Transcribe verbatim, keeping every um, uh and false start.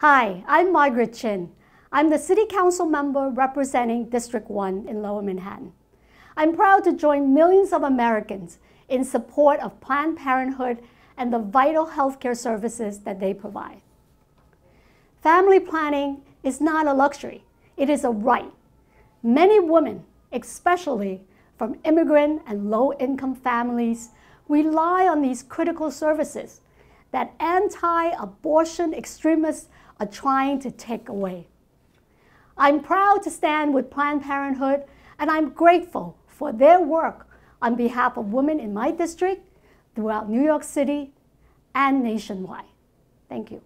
Hi, I'm Margaret Chin. I'm the City Council member representing District one in Lower Manhattan. I'm proud to join millions of Americans in support of Planned Parenthood and the vital healthcare services that they provide. Family planning is not a luxury, it is a right. Many women, especially from immigrant and low-income families, rely on these critical services that anti-abortion extremists are trying to take away. I'm proud to stand with Planned Parenthood, and I'm grateful for their work on behalf of women in my district, throughout New York City, and nationwide. Thank you.